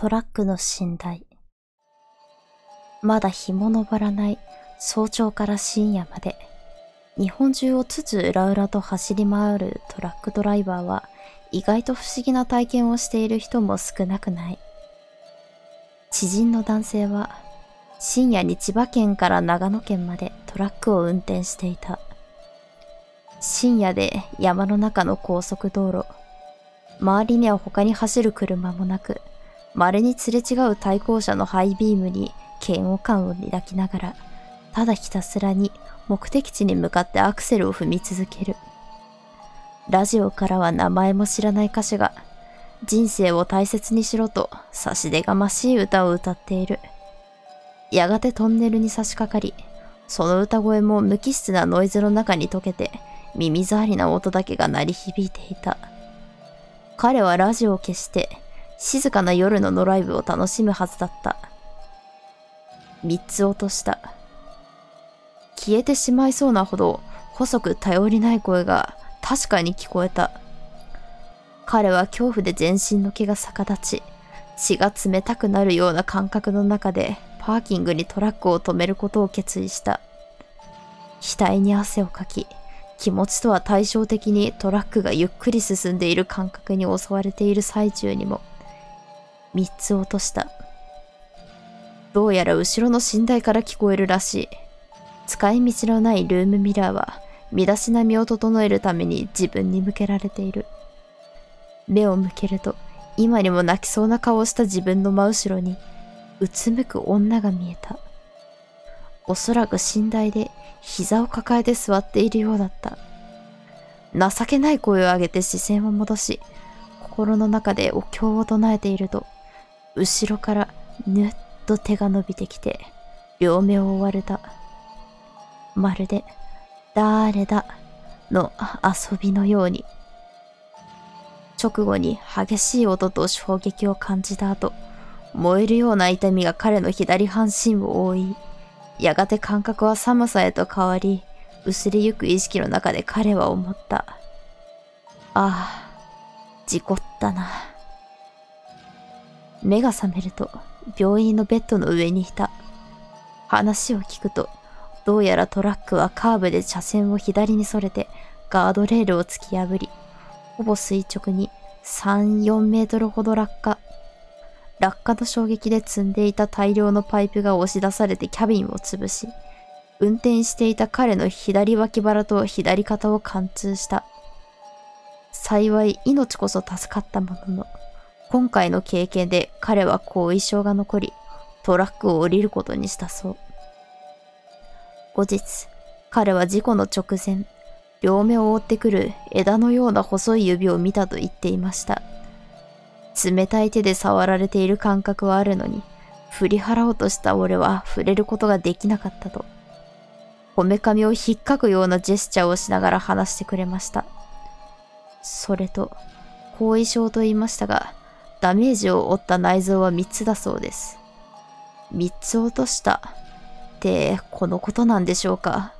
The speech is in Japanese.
トラックの寝台。まだ日も昇らない早朝から深夜まで、日本中をつつ裏裏と走り回るトラックドライバーは、意外と不思議な体験をしている人も少なくない。知人の男性は、深夜に千葉県から長野県までトラックを運転していた。深夜で山の中の高速道路。周りには他に走る車もなく、稀にすれ違う対向車のハイビームに嫌悪感を抱きながら、ただひたすらに目的地に向かってアクセルを踏み続ける。ラジオからは名前も知らない歌手が、人生を大切にしろと差し出がましい歌を歌っている。やがてトンネルに差し掛かり、その歌声も無機質なノイズの中に溶けて、耳障りな音だけが鳴り響いていた。彼はラジオを消して、静かな夜の野良ライブを楽しむはずだった。三つ落とした。消えてしまいそうなほど、細く頼りない声が確かに聞こえた。彼は恐怖で全身の毛が逆立ち、血が冷たくなるような感覚の中で、パーキングにトラックを止めることを決意した。額に汗をかき、気持ちとは対照的にトラックがゆっくり進んでいる感覚に襲われている最中にも、三つ落とした。どうやら後ろの寝台から聞こえるらしい。使い道のないルームミラーは、身だしなみを整えるために自分に向けられている。目を向けると、今にも泣きそうな顔をした自分の真後ろに、うつむく女が見えた。おそらく寝台で膝を抱えて座っているようだった。情けない声を上げて視線を戻し、心の中でお経を唱えていると、後ろからぬっと手が伸びてきて、両目を覆われた。まるで、だーれだの遊びのように。直後に激しい音と衝撃を感じた後、燃えるような痛みが彼の左半身を覆い、やがて感覚は寒さへと変わり、薄れゆく意識の中で彼は思った。ああ、事故ったな。目が覚めると、病院のベッドの上にいた。話を聞くと、どうやらトラックはカーブで車線を左にそれて、ガードレールを突き破り、ほぼ垂直に3、4メートルほど落下。落下の衝撃で積んでいた大量のパイプが押し出されてキャビンを潰し、運転していた彼の左脇腹と左肩を貫通した。幸い命こそ助かったものの、今回の経験で彼は後遺症が残り、トラックを降りることにしたそう。後日、彼は事故の直前、両目を覆ってくる枝のような細い指を見たと言っていました。冷たい手で触られている感覚はあるのに、振り払おうとした俺は触れることができなかったと、こめかみをひっかくようなジェスチャーをしながら話してくれました。それと、後遺症と言いましたが、ダメージを負った内臓は3つだそうです。3つ落としたってこのことなんでしょうか。